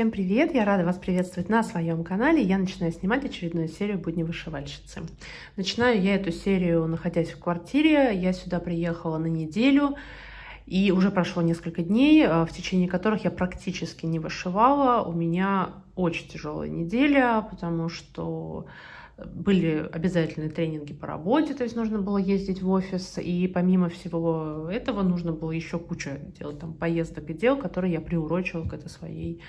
Всем привет! Я рада вас приветствовать на своем канале. Я начинаю снимать очередную серию «Будни вышивальщицы». Начинаю я эту серию, находясь в квартире. Я сюда приехала на неделю, и уже прошло несколько дней, в течение которых я практически не вышивала. У меня очень тяжелая неделя, потому что были обязательные тренинги по работе, то есть нужно было ездить в офис, и помимо всего этого нужно было еще куча делать там поездок и дел, которые я приурочила к этой своей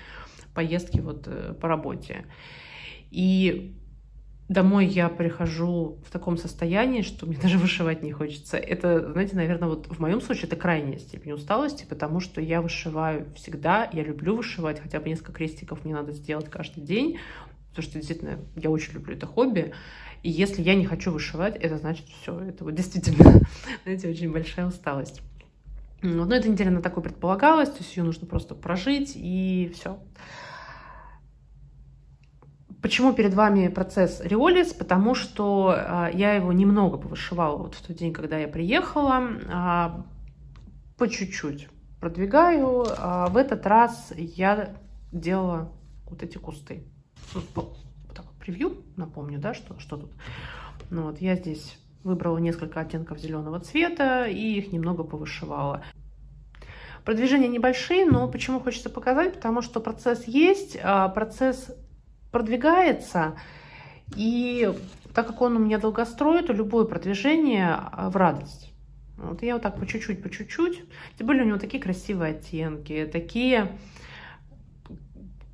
поездке вот по работе. И домой я прихожу в таком состоянии, что мне даже вышивать не хочется. Это, знаете, наверное, вот в моем случае это крайняя степень усталости, потому что я вышиваю всегда, я люблю вышивать, хотя бы несколько крестиков мне надо сделать каждый день, потому что действительно я очень люблю это хобби. И если я не хочу вышивать, это значит все. Это вот действительно, знаете, очень большая усталость. Но эта неделя она такой предполагалась, то есть ее нужно просто прожить и все. Почему перед вами процесс Риолис? Потому что я его немного повышивала вот в тот день, когда я приехала. По чуть-чуть продвигаю. В этот раз я делала вот эти кусты. Вот так, превью, напомню, да, что тут. Ну, вот, я здесь выбрала несколько оттенков зеленого цвета и их немного повышивала. Продвижения небольшие, но почему хочется показать? Потому что процесс есть, процесс продвигается, и так как он у меня долгострой, то любое продвижение в радость. Вот я вот так по чуть-чуть, по чуть-чуть. Тем более у него такие красивые оттенки, такие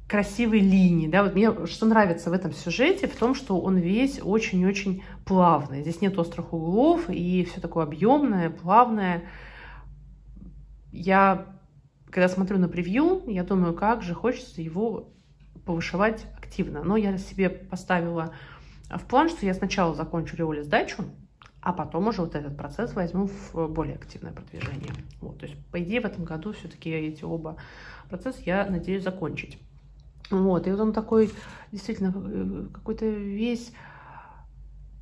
красивые линии, да, вот мне что нравится в этом сюжете, в том, что он весь очень-очень плавный, здесь нет острых углов, и все такое объемное, плавное. Я, когда смотрю на превью, я думаю, как же хочется его повышивать активно, но я себе поставила в план, что я сначала закончу Риолис сдачу, а потом уже вот этот процесс возьму в более активное продвижение. Вот, то есть, по идее, в этом году все-таки эти оба процесса, я надеюсь, закончить. Вот, и вот он такой, действительно, какой-то весь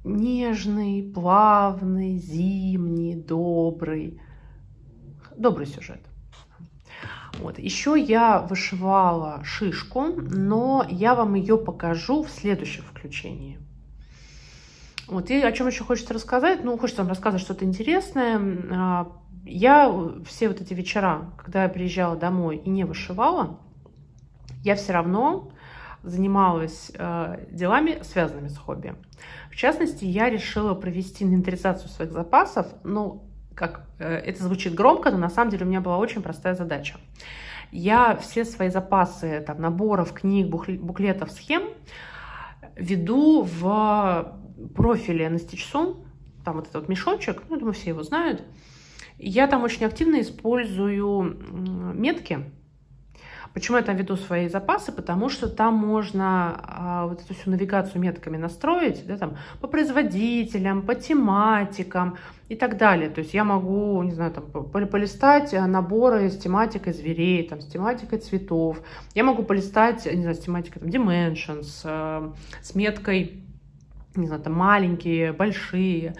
нежный, плавный, зимний, добрый. Добрый сюжет. Вот, еще я вышивала шишку, но я вам ее покажу в следующем включении. Вот, и о чем еще хочется рассказать? Ну, хочется вам рассказать что-то интересное. Я все вот эти вечера, когда я приезжала домой и не вышивала, я все равно занималась делами, связанными с хобби. В частности, я решила провести инвентаризацию своих запасов. Ну, как это звучит громко, но на самом деле у меня была очень простая задача. Я все свои запасы там, наборов, книг, буклетов, схем веду в профиле NastySun. Там вот этот вот мешочек, ну, думаю, все его знают. Я там очень активно использую метки. Почему я там веду свои запасы? Потому что там можно вот эту всю навигацию метками настроить, да, там, по производителям, по тематикам и так далее. То есть я могу, не знаю, там, полистать наборы с тематикой зверей, там, с тематикой цветов. Я могу полистать, не знаю, с тематикой там, Dimensions, с меткой, не знаю, там, маленькие, большие.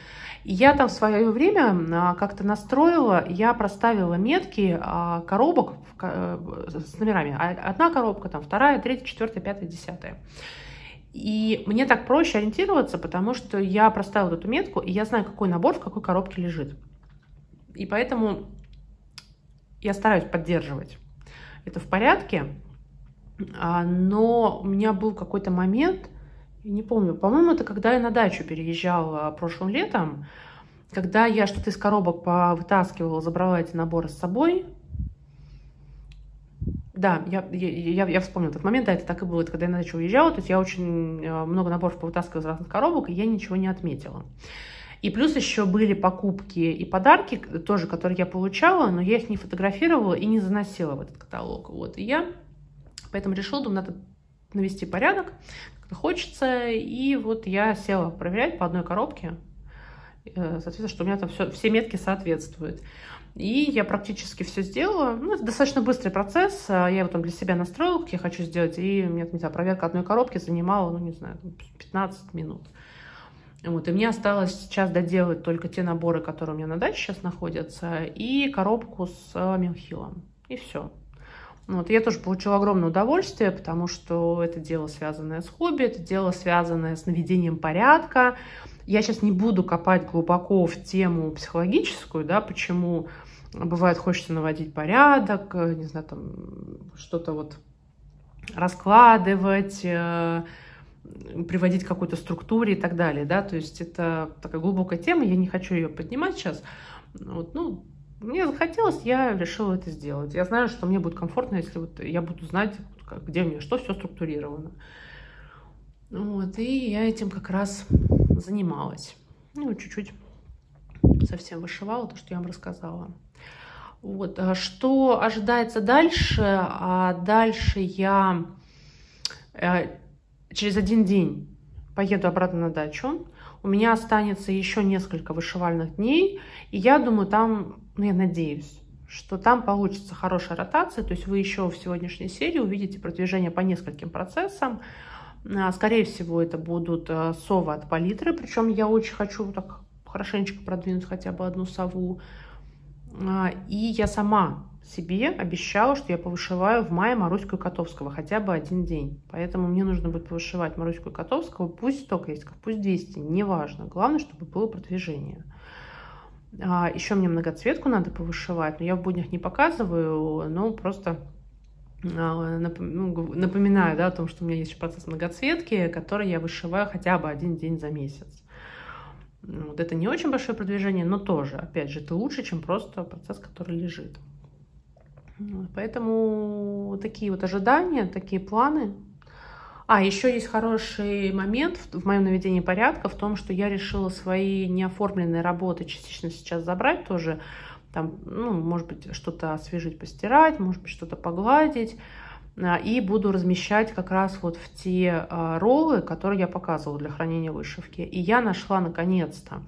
И я там в свое время как-то настроила, я проставила метки коробок с номерами. Одна коробка, там, вторая, третья, четвертая, пятая, десятая. И мне так проще ориентироваться, потому что я проставила эту метку, и я знаю, какой набор в какой коробке лежит. И поэтому я стараюсь поддерживать это в порядке. Но у меня был какой-то момент, не помню, по-моему, это когда я на дачу переезжала прошлым летом, когда я что-то из коробок повытаскивала, забрала эти наборы с собой. Да, я вспомнила этот момент, да, это так и было, это когда я на дачу уезжала, то есть я очень много наборов повытаскивала из разных коробок, и я ничего не отметила. И плюс еще были покупки и подарки, тоже, которые я получала, но я их не фотографировала и не заносила в этот каталог. Вот, и я поэтому решила, думаю, надо навести порядок, хочется, и вот я села проверять по одной коробке, соответственно, что у меня там все метки соответствуют. И я практически все сделала. Ну, это достаточно быстрый процесс. Я его там для себя настроила, как я хочу сделать, и у меня, не знаю, проверка одной коробки занимала, ну, не знаю, 15 минут. Вот, и мне осталось сейчас доделать только те наборы, которые у меня на даче сейчас находятся, и коробку с Mill Hill'ом, и все. Вот, я тоже получила огромное удовольствие, потому что это дело, связанное с хобби, это дело, связанное с наведением порядка. Я сейчас не буду копать глубоко в тему психологическую, да, почему бывает хочется наводить порядок, не знаю, там что-то вот раскладывать, приводить к какой-то структуре и так далее, да, то есть это такая глубокая тема, я не хочу ее поднимать сейчас, вот, ну, мне захотелось, я решила это сделать. Я знаю, что мне будет комфортно, если вот я буду знать, где у меня что, все структурировано. Вот, и я этим как раз занималась. Ну, чуть-чуть совсем вышивала то, что я вам рассказала. Вот, что ожидается дальше? А дальше я через один день поеду обратно на дачу. У меня останется еще несколько вышивальных дней, и я думаю, там, ну, я надеюсь, что там получится хорошая ротация, то есть вы еще в сегодняшней серии увидите продвижение по нескольким процессам. Скорее всего, это будут совы от палитры, причем я очень хочу так хорошенечко продвинуть хотя бы одну сову. И я сама себе обещала, что я повышиваю в мае Маруську и Котовского хотя бы один день. Поэтому мне нужно будет повышивать Маруську и Котовского, пусть 100 крестиков, пусть 200, неважно. Главное, чтобы было продвижение. Еще мне многоцветку надо повышивать, но я в буднях не показываю, но просто напоминаю, да, о том, что у меня есть процесс многоцветки, который я вышиваю хотя бы один день за месяц. Вот это не очень большое продвижение, но тоже, опять же, это лучше, чем просто процесс, который лежит. Поэтому такие вот ожидания, такие планы. А, еще есть хороший момент в моем наведении порядка, в том, что я решила свои неоформленные работы частично сейчас забрать тоже. Там, ну, может быть, что-то освежить, постирать, может быть, что-то погладить. И буду размещать как раз вот в те роллы, которые я показывала для хранения вышивки. И я нашла, наконец-то,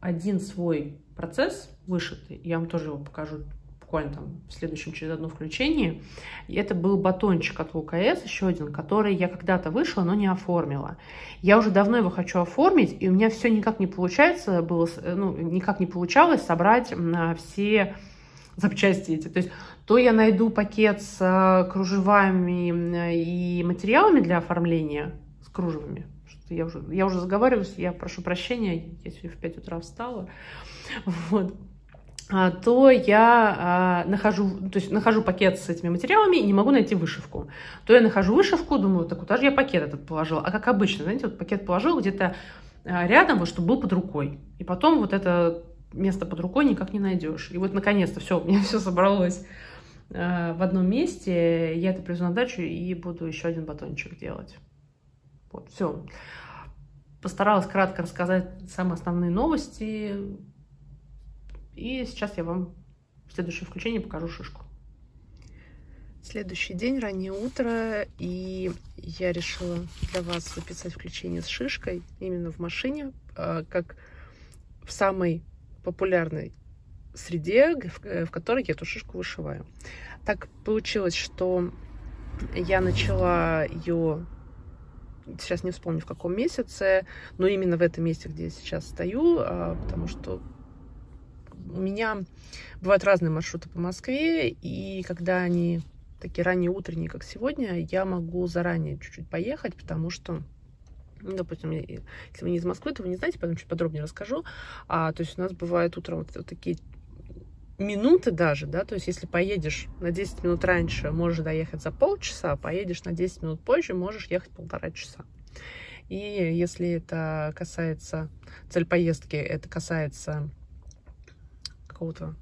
один свой процесс вышитый. Я вам тоже его покажу буквально там в следующем, через одно включение. И это был батончик от Luca S, еще один, который я когда-то вышила, но не оформила. Я уже давно его хочу оформить, и у меня все никак не получается было, ну, никак не получалось собрать на все запчасти эти. То есть то я найду пакет с кружевами и материалами для оформления, с кружевами. Я уже заговариваюсь, я прошу прощения, я сегодня в 5 утра встала. Вот. То я нахожу пакет с этими материалами и не могу найти вышивку. То я нахожу вышивку, думаю, так куда же я пакет этот положила? А как обычно, знаете, вот пакет положил где-то рядом, вот, чтобы был под рукой. И потом вот это место под рукой никак не найдешь. И вот наконец-то все, у меня все собралось в одном месте. Я это привезу на дачу и буду еще один батончик делать. Вот, все. Постаралась кратко рассказать самые основные новости. И сейчас я вам в следующем включении покажу шишку. Следующий день, раннее утро, и я решила для вас записать включение с шишкой именно в машине, как в самой популярной среде, в которой я эту шишку вышиваю. Так получилось, что я начала ее, сейчас не вспомню в каком месяце, но именно в этом месте, где я сейчас стою, потому что у меня бывают разные маршруты по Москве, и когда они такие ранние утренние, как сегодня, я могу заранее чуть-чуть поехать, потому что, ну, допустим, если вы не из Москвы, то вы не знаете, потом чуть подробнее расскажу. То есть у нас бывают утром вот такие минуты даже, да, то есть если поедешь на 10 минут раньше, можешь доехать за полчаса, поедешь на 10 минут позже, можешь ехать полтора часа. И если это касается, цель поездки, это касается какого-то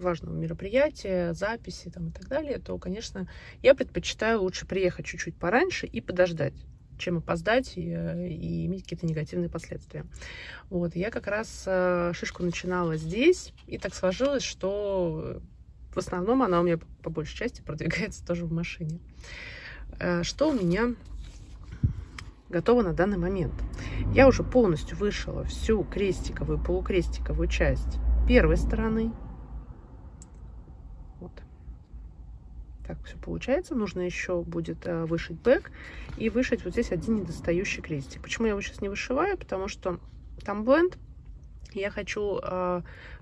важного мероприятия, записи там и так далее, то, конечно, я предпочитаю лучше приехать чуть-чуть пораньше и подождать, чем опоздать и иметь какие-то негативные последствия. Вот, я как раз шишку начинала здесь, и так сложилось, что в основном она у меня по большей части продвигается тоже в машине. Что у меня готова на данный момент? Я уже полностью вышила всю крестиковую, полукрестиковую часть первой стороны. Вот так все получается. Нужно еще будет вышить бэк и вышить вот здесь один недостающий крестик. Почему я его сейчас не вышиваю? Потому что там бленд, Я хочу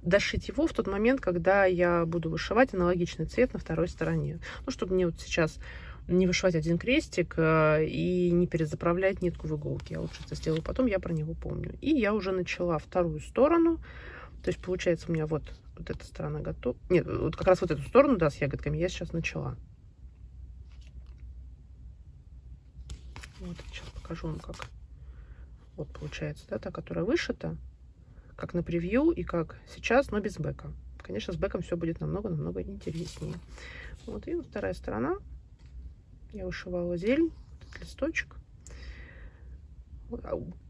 дошить его в тот момент, когда я буду вышивать аналогичный цвет на второй стороне. Ну, чтобы мне вот сейчас не вышивать один крестик и не перезаправлять нитку в иголке. Я лучше это сделаю потом, я про него помню. И я уже начала вторую сторону. То есть, получается, у меня вот эта сторона готова. Нет, вот как раз вот эту сторону, да, с ягодками я сейчас начала. Вот, сейчас покажу вам, как. Вот, получается, да, та, которая вышита. Как на превью и как сейчас, но без бэка. Конечно, с бэком все будет намного-намного интереснее. Вот, и вот вторая сторона. Я вышивала зелень, вот этот листочек.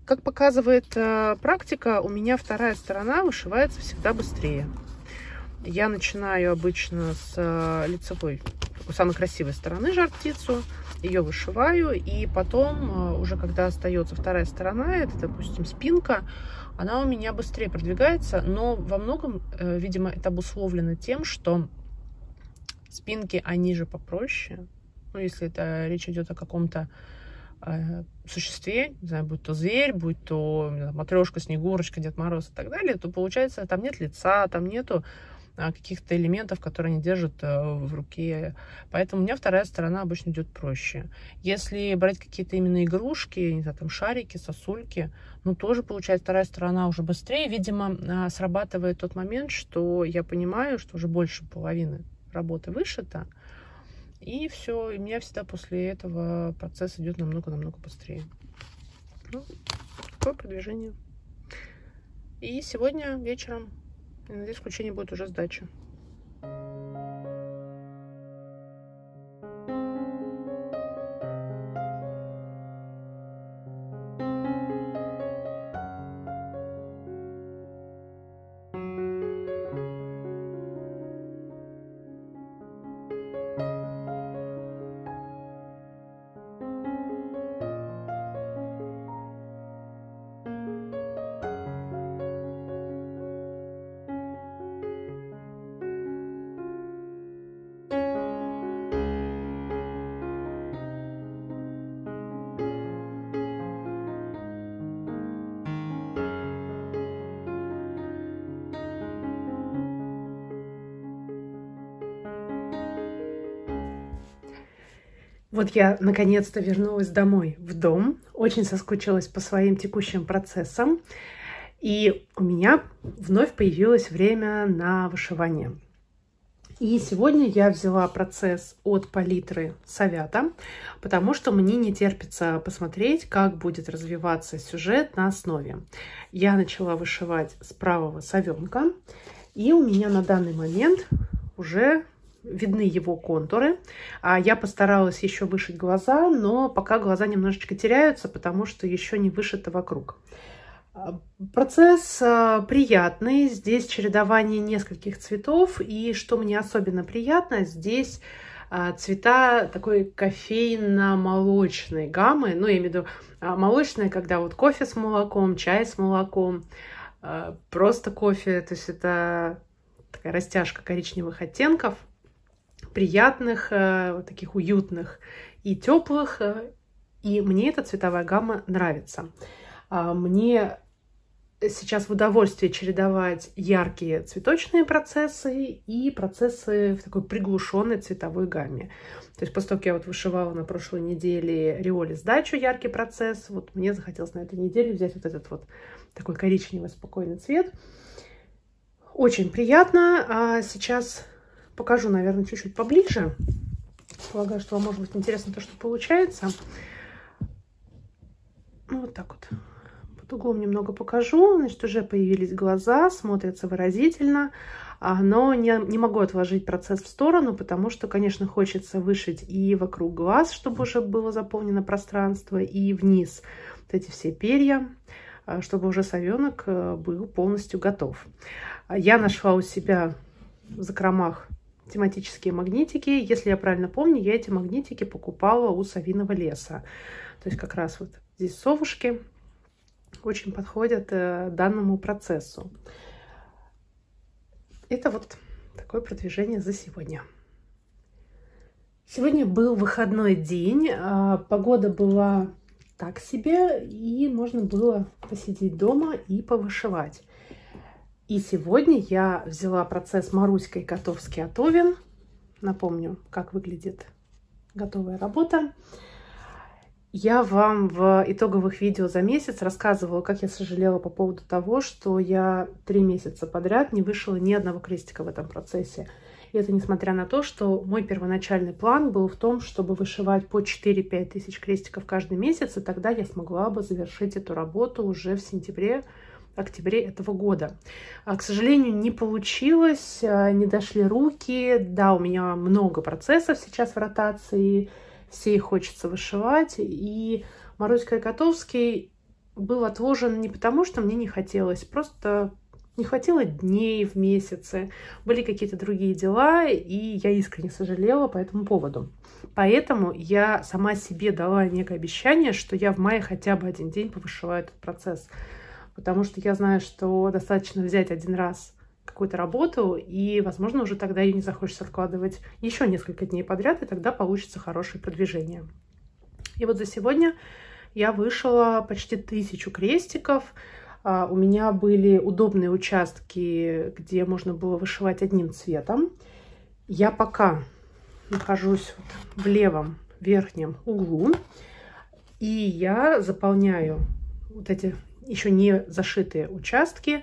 Как показывает практика, у меня вторая сторона вышивается всегда быстрее. Я начинаю обычно с лицевой, самой красивой стороны жар-птицу. Ее вышиваю, и потом, уже когда остается вторая сторона, это, допустим, спинка, она у меня быстрее продвигается, но во многом, видимо, это обусловлено тем, что спинки, они же попроще. Ну, если это речь идет о каком-то существе, не знаю, будь то зверь, будь то матрешка, снегурочка, Дед Мороз и так далее, то, получается, там нет лица, там нету каких-то элементов, которые они держат в руке. Поэтому у меня вторая сторона обычно идет проще. Если брать какие-то именно игрушки, не знаю, там шарики, сосульки, ну тоже получается вторая сторона уже быстрее. Видимо, срабатывает тот момент, что я понимаю, что уже больше половины работы вышита. И все, и у меня всегда после этого процесс идет намного-намного быстрее. Ну, такое продвижение. И сегодня вечером, я надеюсь, включение будет уже сдача. Вот я наконец-то вернулась домой, в дом. Очень соскучилась по своим текущим процессам. И у меня вновь появилось время на вышивание. И сегодня я взяла процесс от палитры Совята, потому что мне не терпится посмотреть, как будет развиваться сюжет на основе. Я начала вышивать с правого совенка. И у меня на данный момент уже видны его контуры. Я постаралась еще вышить глаза, но пока глаза немножечко теряются, потому что еще не вышито вокруг. Процесс приятный. Здесь чередование нескольких цветов. И что мне особенно приятно, здесь цвета такой кофейно-молочной гаммы. Ну, я имею в виду молочная, когда вот кофе с молоком, чай с молоком, просто кофе. То есть это такая растяжка коричневых оттенков, приятных, таких уютных и теплых. И мне эта цветовая гамма нравится. Мне сейчас в удовольствие чередовать яркие цветочные процессы и процессы в такой приглушенной цветовой гамме. То есть, поскольку я вот вышивала на прошлой неделе Риолис дачу, яркий процесс, вот мне захотелось на этой неделе взять вот этот вот такой коричневый спокойный цвет. Очень приятно. А сейчас покажу, наверное, чуть-чуть поближе. Полагаю, что вам может быть интересно то, что получается. Ну, вот так вот. Под углом немного покажу. Значит, уже появились глаза, смотрятся выразительно. Но не могу отложить процесс в сторону, потому что, конечно, хочется вышить и вокруг глаз, чтобы уже было заполнено пространство, и вниз вот эти все перья, чтобы уже совенок был полностью готов. Я нашла у себя в закромах тематические магнитики. Если я правильно помню, я эти магнитики покупала у Совиного леса. То есть как раз вот здесь совушки очень подходят данному процессу. Это вот такое продвижение за сегодня. Сегодня был выходной день. Погода была так себе, и можно было посидеть дома и повышивать. И сегодня я взяла процесс Маруська и Котовский от Овен. Напомню, как выглядит готовая работа. Я вам в итоговых видео за месяц рассказывала, как я сожалела по поводу того, что я 3 месяца подряд не вышила ни одного крестика в этом процессе. И это несмотря на то, что мой первоначальный план был в том, чтобы вышивать по 4-5 тысяч крестиков каждый месяц, и тогда я смогла бы завершить эту работу уже в сентябре, октябре этого года. К сожалению, не получилось, не дошли руки. Да, у меня много процессов сейчас в ротации, все их хочется вышивать. И Маруська и Котовский был отложен не потому, что мне не хотелось, просто не хватило дней в месяце, были какие-то другие дела, и я искренне сожалела по этому поводу. Поэтому я сама себе дала некое обещание, что я в мае хотя бы один день повышиваю этот процесс. Потому что я знаю, что достаточно взять один раз какую-то работу, и, возможно, уже тогда ее не захочется откладывать еще несколько дней подряд, и тогда получится хорошее продвижение. И вот за сегодня я вышила почти 1000 крестиков. У меня были удобные участки, где можно было вышивать одним цветом. Я пока нахожусь в левом верхнем углу, и я заполняю вот эти еще не зашитые участки.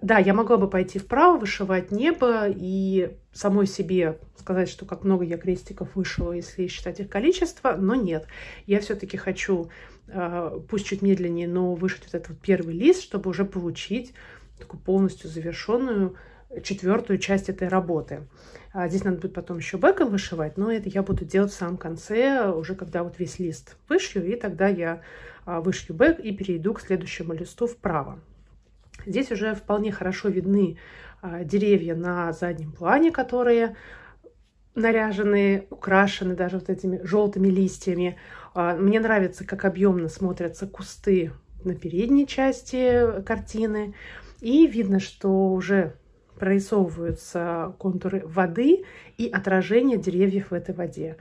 Да, я могла бы пойти вправо, вышивать небо и самой себе сказать, что как много я крестиков вышила, если считать их количество, но нет. Я все-таки хочу, пусть чуть медленнее, но вышить вот этот вот первый лист, чтобы уже получить такую полностью завершенную 4-ю часть этой работы. Здесь надо будет потом еще бэком вышивать, но это я буду делать в самом конце, уже когда вот весь лист вышью, и тогда я вышью бэк и перейду к следующему листу вправо. Здесь уже вполне хорошо видны деревья на заднем плане, которые наряжены, украшены даже вот этими желтыми листьями. Мне нравится, как объемно смотрятся кусты на передней части картины. И видно, что уже прорисовываются контуры воды и отражение деревьев в этой воде.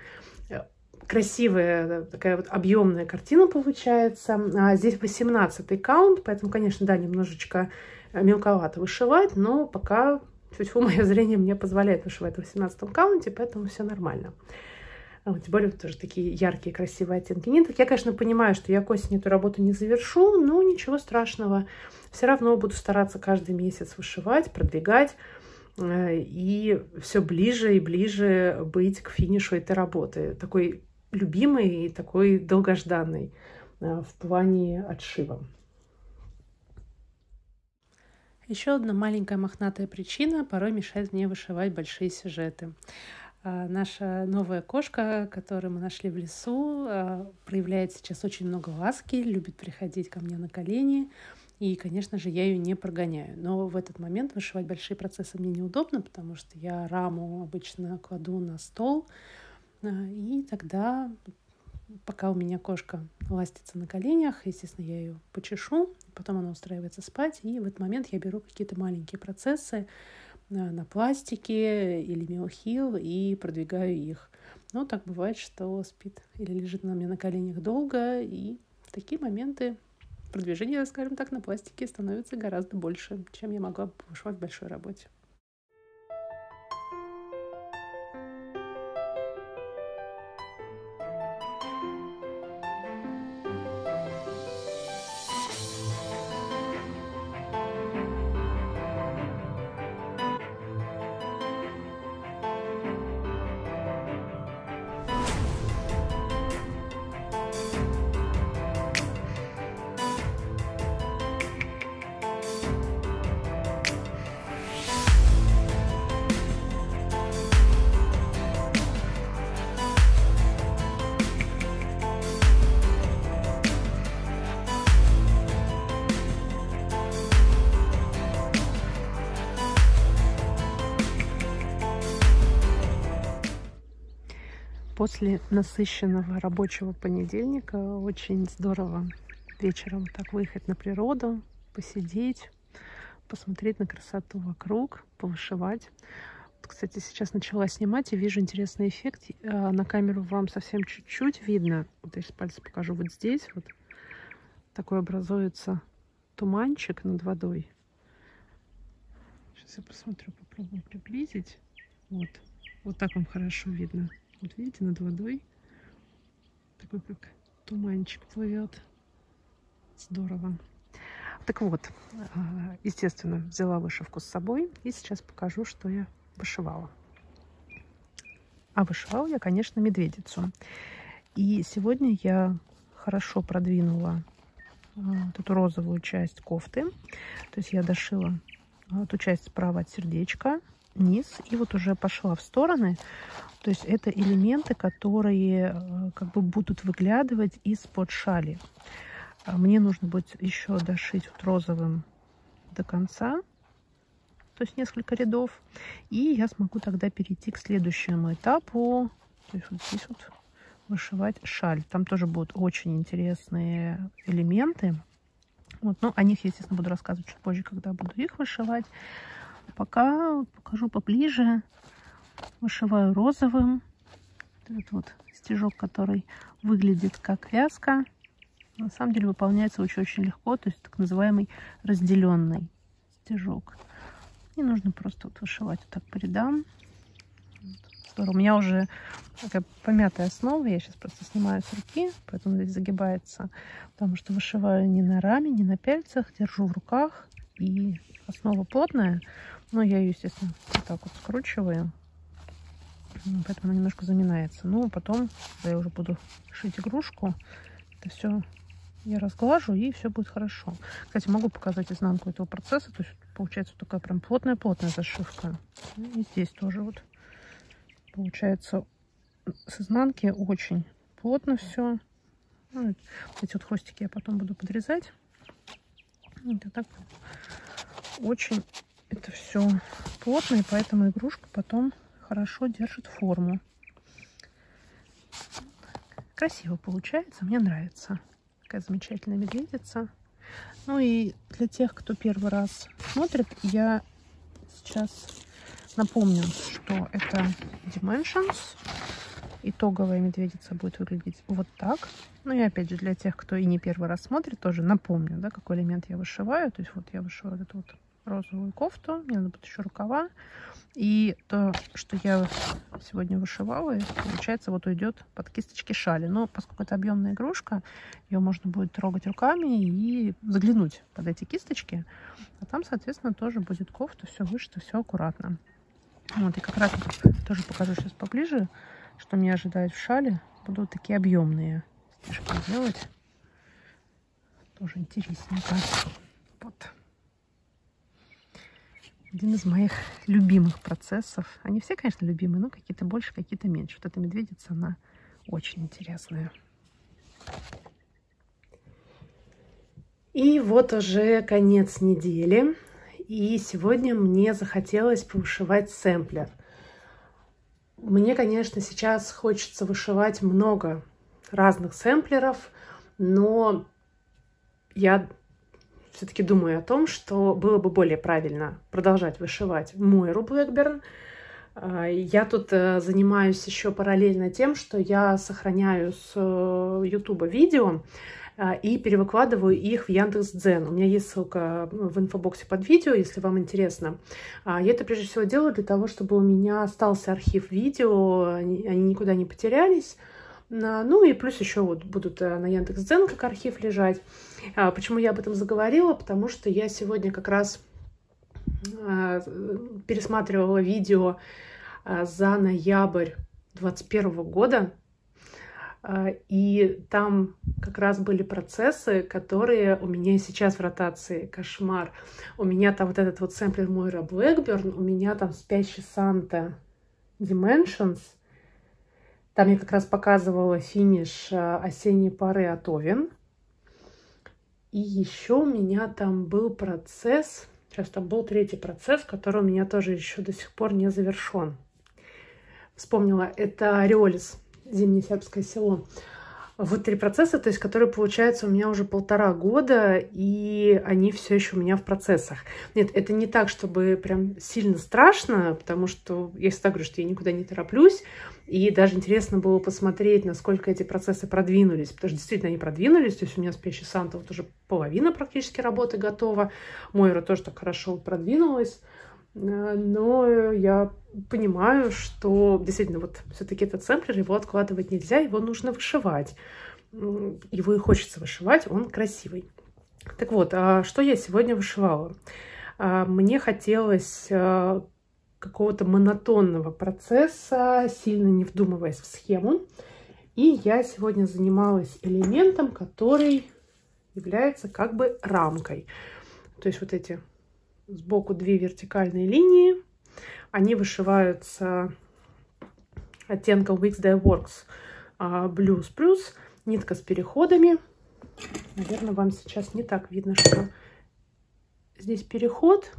Красивая такая вот объемная картина получается. Здесь 18-й каунт, поэтому, конечно, да, немножечко мелковато вышивать, но пока чуть-чуть мое зрение мне позволяет вышивать в 18-м каунте, поэтому все нормально. Тем более тоже такие яркие, красивые оттенки ниток. Я, конечно, понимаю, что я к осени эту работу не завершу, но ничего страшного. Все равно буду стараться каждый месяц вышивать, продвигать и все ближе и ближе быть к финишу этой работы. Такой любимый и такой долгожданный в плане отшива. Еще одна маленькая мохнатая причина порой мешает мне вышивать большие сюжеты. Наша новая кошка, которую мы нашли в лесу, проявляет сейчас очень много ласки, любит приходить ко мне на колени. И, конечно же, я ее не прогоняю. Но в этот момент вышивать большие процессы мне неудобно, потому что я раму обычно кладу на стол. И тогда, пока у меня кошка ластится на коленях, естественно, я ее почешу, потом она устраивается спать. И в этот момент я беру какие-то маленькие процессы на пластике или Mill Hill и продвигаю их. Но так бывает, что спит или лежит на мне на коленях долго, и в такие моменты продвижение, скажем так, на пластике становится гораздо больше, чем я могла бы вышивать в большой работе. После насыщенного рабочего понедельника очень здорово вечером так выехать на природу, посидеть, посмотреть на красоту вокруг, повышивать. Вот, кстати, сейчас начала снимать и вижу интересный эффект. На камеру вам совсем чуть-чуть видно. Вот я сейчас пальцы покажу вот здесь. Вот такой образуется туманчик над водой. Сейчас я посмотрю, попробую приблизить. Вот. Вот так вам хорошо видно. Вот видите, над водой такой как туманчик плывет. Здорово. Так вот, естественно, взяла вышивку с собой и сейчас покажу, что я вышивала. А вышивала я, конечно, медведицу. И сегодня я хорошо продвинула вот эту розовую часть кофты. То есть я дошила эту часть справа от сердечка, низ, и вот уже пошла в стороны. То есть это элементы, которые как бы будут выглядывать из-под шали. Мне нужно будет еще дошить вот розовым до конца, то есть несколько рядов, и я смогу тогда перейти к следующему этапу, то есть вот здесь вот вышивать шаль. Там тоже будут очень интересные элементы. Вот, но о них я, естественно, буду рассказывать чуть позже, когда буду их вышивать. Пока покажу поближе. Вышиваю розовым. Этот вот стежок, который выглядит как вязка, на самом деле выполняется очень-очень легко, то есть так называемый разделенный стежок. И нужно просто вот вышивать вот так по рядам. Здорово. У меня уже такая помятая основа, я сейчас просто снимаю с руки, поэтому здесь загибается, потому что вышиваю не на раме, не на пяльцах, держу в руках, и основа плотная, но я ее, естественно, вот так вот скручиваю, поэтому она немножко заминается. Ну, потом, когда я уже буду шить игрушку, это все я разглажу, и все будет хорошо. Кстати, могу показать изнанку этого процесса. То есть получается такая прям плотная-плотная зашивка. И здесь тоже вот получается с изнанки очень плотно все. Вот эти вот хвостики я потом буду подрезать. Это так очень это все плотно, и поэтому игрушка потом хорошо держит форму. Красиво получается, мне нравится. Такая замечательная медведица. Ну и для тех, кто первый раз смотрит, я сейчас напомню, что это Dimensions. Итоговая медведица будет выглядеть вот так. Ну и опять же, для тех, кто и не первый раз смотрит, тоже напомню, да, какой элемент я вышиваю. То есть вот я вышиваю вот эту вот розовую кофту, мне надо будет еще рукава. И то, что я сегодня вышивала, получается, вот уйдет под кисточки шали. Но поскольку это объемная игрушка, ее можно будет трогать руками и заглянуть под эти кисточки. А там, соответственно, тоже будет кофта, все вышито, все аккуратно. Вот, и как раз тоже покажу сейчас поближе, что меня ожидает в шале. Буду такие объемные стежки делать. Тоже интересненько. Вот. Один из моих любимых процессов. Они все, конечно, любимые, но какие-то больше, какие-то меньше. Вот эта медведица, она очень интересная. И вот уже конец недели. И сегодня мне захотелось повышивать сэмплер. Мне, конечно, сейчас хочется вышивать много разных сэмплеров, но я все-таки думаю о том, что было бы более правильно продолжать вышивать Мойру Блэкберн. Я тут занимаюсь еще параллельно тем, что я сохраняю с YouTube видео и перевыкладываю их в Яндекс.Дзен. У меня есть ссылка в инфобоксе под видео, если вам интересно. Я это прежде всего делаю для того, чтобы у меня остался архив видео, они никуда не потерялись. Ну и плюс еще вот будут на Яндекс.Дзен как архив лежать. Почему я об этом заговорила? Потому что я сегодня как раз пересматривала видео за ноябрь 2021 года. И там как раз были процессы, которые у меня сейчас в ротации. Кошмар. У меня там вот этот вот сэмплер Мойра Блэкберн, у меня там спящий Санта Dimensions. Там я как раз показывала финиш осенней пары от Овен. И еще у меня там был процесс, сейчас там был третий процесс, который у меня тоже еще до сих пор не завершен. Вспомнила, это Риолис, зимнее сербское село. Вот три процесса, то есть которые, получается, у меня уже 1,5 года, и они все еще у меня в процессах. Нет, это не так, чтобы прям сильно страшно, потому что я всегда говорю, что я никуда не тороплюсь, и даже интересно было посмотреть, насколько эти процессы продвинулись, потому что действительно они продвинулись, то есть у меня с Пещи Санта вот уже половина практически работы готова, Мойра тоже так хорошо продвинулась. но я понимаю, что действительно вот все-таки этот сэмплер, его откладывать нельзя, его нужно вышивать. Его и хочется вышивать, он красивый. Так вот, а что я сегодня вышивала? Мне хотелось какого-то монотонного процесса, сильно не вдумываясь в схему. И я сегодня занималась элементом, который является как бы рамкой. То есть вот эти сбоку две вертикальные линии, они вышиваются оттенком Weeks Dye Works Blues Plus, нитка с переходами. Наверное, вам сейчас не так видно, что здесь переход.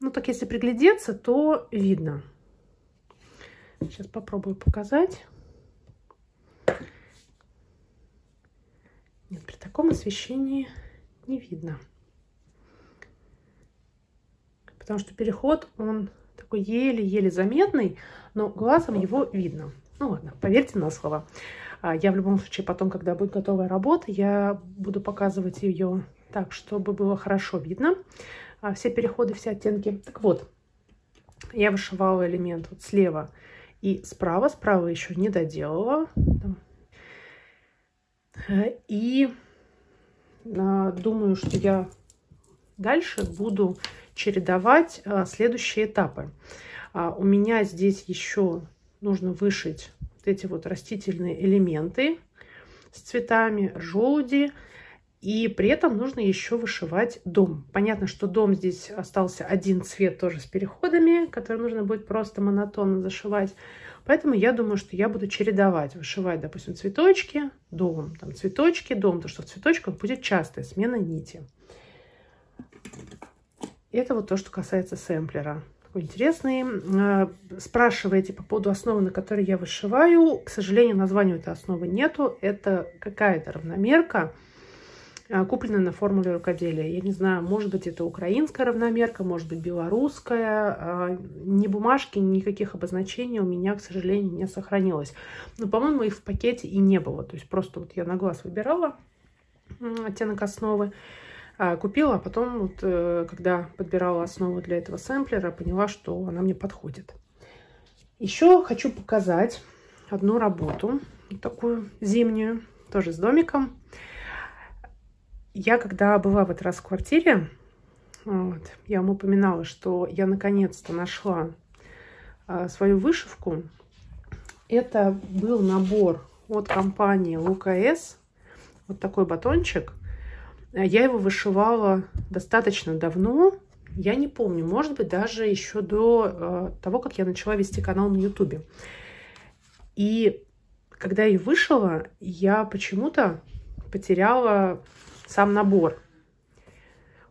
Ну, так если приглядеться, то видно. Сейчас попробую показать. Нет, при таком освещении не видно. Потому что переход, он такой еле-еле заметный, но глазом его видно. Ну ладно, поверьте на слово. Я в любом случае потом, когда будет готовая работа, я буду показывать ее так, чтобы было хорошо видно. Все переходы, все оттенки. Так вот, я вышивала элемент вот слева и справа. Справа еще не доделала. И думаю, что я дальше буду чередовать следующие этапы. У меня здесь еще нужно вышить вот эти вот растительные элементы с цветами, желуди. И при этом нужно еще вышивать дом. Понятно, что дом здесь остался один цвет тоже с переходами, который нужно будет просто монотонно зашивать. Поэтому я думаю, что я буду чередовать. Вышивать, допустим, цветочки, дом, там цветочки, дом. Потому что в цветочках будет частая смена нити. Это вот то, что касается сэмплера. Такой интересный. Спрашиваете по поводу основы, на которой я вышиваю. К сожалению, названия этой основы нету. Это какая-то равномерка, куплена на формуле рукоделия. Я не знаю, может быть, это украинская равномерка, может быть, белорусская. Ни бумажки, никаких обозначений у меня, к сожалению, не сохранилось. Но, по-моему, их в пакете и не было. То есть просто вот я на глаз выбирала оттенок основы, купила, а потом, вот, когда подбирала основу для этого сэмплера, поняла, что она мне подходит. Еще хочу показать одну работу, вот такую зимнюю, тоже с домиком. Я когда была в этот раз в квартире, вот, я вам упоминала, что я наконец-то нашла свою вышивку. Это был набор от компании Luca S. Вот такой батончик. Я его вышивала достаточно давно. Я не помню, может быть, даже еще до того, как я начала вести канал на YouTube. И когда я ее вышила, я почему-то потеряла сам набор.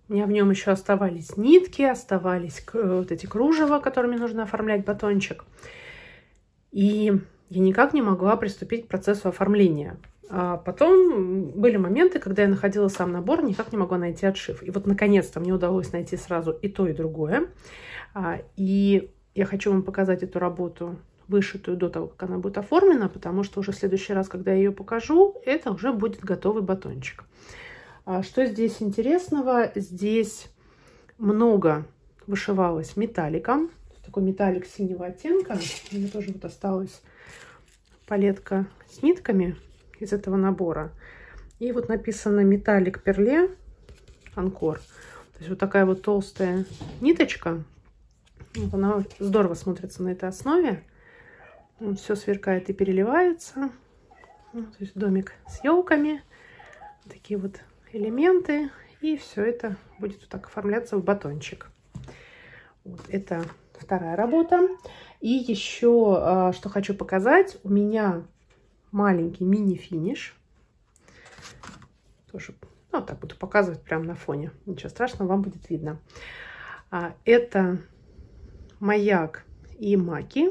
У меня в нем еще оставались нитки, оставались вот эти кружева, которыми нужно оформлять батончик. И я никак не могла приступить к процессу оформления. А потом были моменты, когда я находила сам набор, никак не могла найти отшив. И вот наконец-то мне удалось найти сразу и то, и другое. И я хочу вам показать эту работу вышитую до того, как она будет оформлена, потому что уже в следующий раз, когда я ее покажу, это уже будет готовый батончик. Что здесь интересного? Здесь много вышивалось металликом. Такой металлик синего оттенка. У меня тоже вот осталась палетка с нитками из этого набора. И вот написано металлик перле Анкор. То есть вот такая вот толстая ниточка. Вот она здорово смотрится на этой основе. Все сверкает и переливается. Ну, то есть домик с елками. Такие вот элементы, и все это будет вот так оформляться в батончик. Вот это вторая работа. И еще что хочу показать, у меня маленький мини-финиш. Тоже, ну, вот так буду показывать прямо на фоне. Ничего страшного, вам будет видно. Это маяк и маки.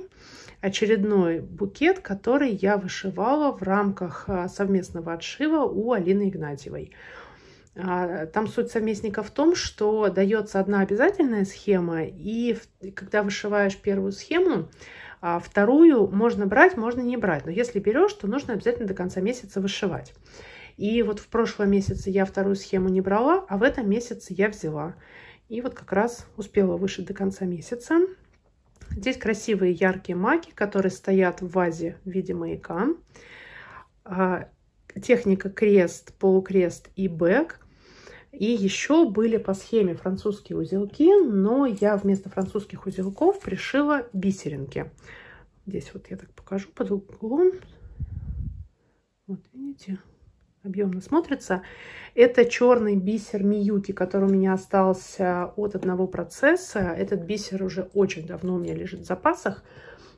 Очередной букет, который я вышивала в рамках совместного отшива у Алины Игнатьевой. Там суть совместника в том, что дается одна обязательная схема, и когда вышиваешь первую схему, вторую можно брать, можно не брать. Но если берешь, то нужно обязательно до конца месяца вышивать. И вот в прошлом месяце я вторую схему не брала, а в этом месяце я взяла. И вот как раз успела вышить до конца месяца. Здесь красивые яркие маки, которые стоят в вазе в виде маяка. Техника крест, полукрест и бэк. И еще были по схеме французские узелки, но я вместо французских узелков пришила бисеринки. Здесь вот я так покажу под углом. Вот видите, объемно смотрится. Это черный бисер миюки, который у меня остался от одного процесса. Этот бисер уже очень давно у меня лежит в запасах.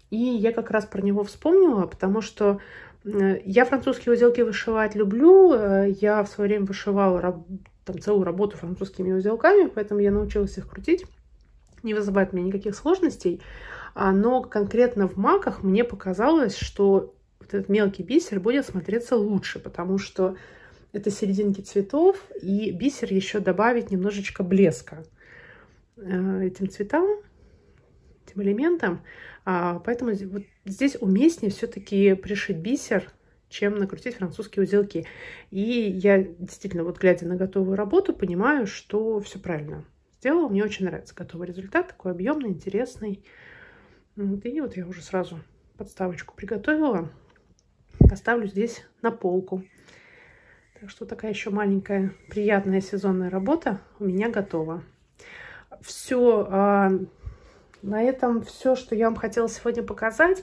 И я как раз про него вспомнила, потому что я французские узелки вышивать люблю. Я в свое время вышивала там целую работу французскими узелками, поэтому я научилась их крутить. Не вызывает у меня никаких сложностей. Но конкретно в маках мне показалось, что вот этот мелкий бисер будет смотреться лучше, потому что это серединки цветов, и бисер еще добавит немножечко блеска этим цветам, этим элементам. Поэтому вот здесь уместнее все-таки пришить бисер, чем накрутить французские узелки. И я действительно, вот глядя на готовую работу, понимаю, что все правильно сделала. Мне очень нравится готовый результат, такой объемный, интересный. И вот я уже сразу подставочку приготовила. Поставлю здесь на полку. Так что такая еще маленькая, приятная сезонная работа у меня готова. Все, на этом все, что я вам хотела сегодня показать.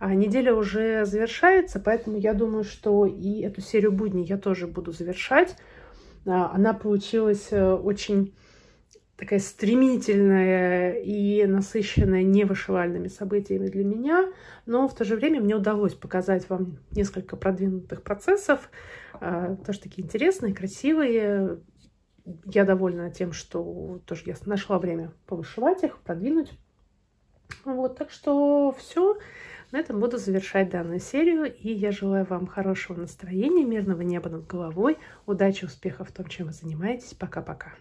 Неделя уже завершается, поэтому я думаю, что и эту серию будней я тоже буду завершать. Она получилась очень такая стремительная и насыщенная невышивальными событиями для меня, но в то же время мне удалось показать вам несколько продвинутых процессов, тоже такие интересные, красивые. Я довольна тем, что тоже я нашла время повышивать их, продвинуть. Вот, так что все. На этом буду завершать данную серию. И я желаю вам хорошего настроения, мирного неба над головой, удачи, успехов в том, чем вы занимаетесь. Пока-пока.